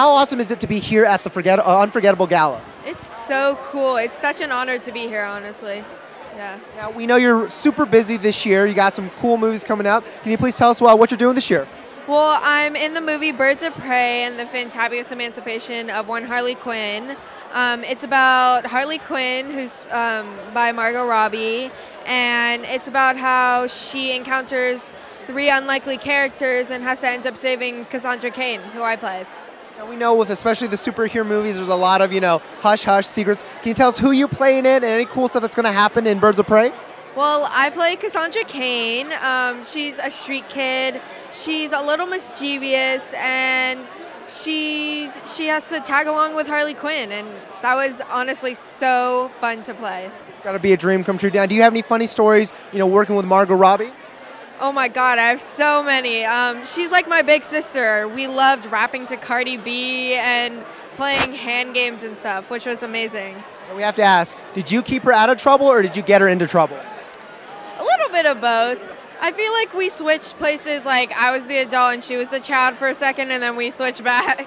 How awesome is it to be here at the Unforgettable Gala? It's so cool. It's such an honor to be here, honestly. Yeah. Now, we know you're super busy this year. You got some cool movies coming up. Can you please tell us what you're doing this year? Well, I'm in the movie Birds of Prey and the Fantabulous Emancipation of One Harley Quinn. It's about Harley Quinn, who's by Margot Robbie, and it's about how she encounters three unlikely characters and has to end up saving Cassandra Cain, who I play. Now, we know with especially the superhero movies, there's a lot of, you know, hush-hush secrets. Can you tell us who you play in it and any cool stuff that's going to happen in Birds of Prey? Well, I play Cassandra Cain. She's a street kid. She's a little mischievous, and she has to tag along with Harley Quinn, and that was honestly so fun to play. It's got to be a dream come true. Now, do you have any funny stories, you know, working with Margot Robbie? Oh my God, I have so many. She's like my big sister. We loved rapping to Cardi B and playing hand games and stuff, which was amazing. We have to ask, did you keep her out of trouble or did you get her into trouble? A little bit of both. I feel like we switched places, like I was the adult and she was the child for a second, and then we switched back.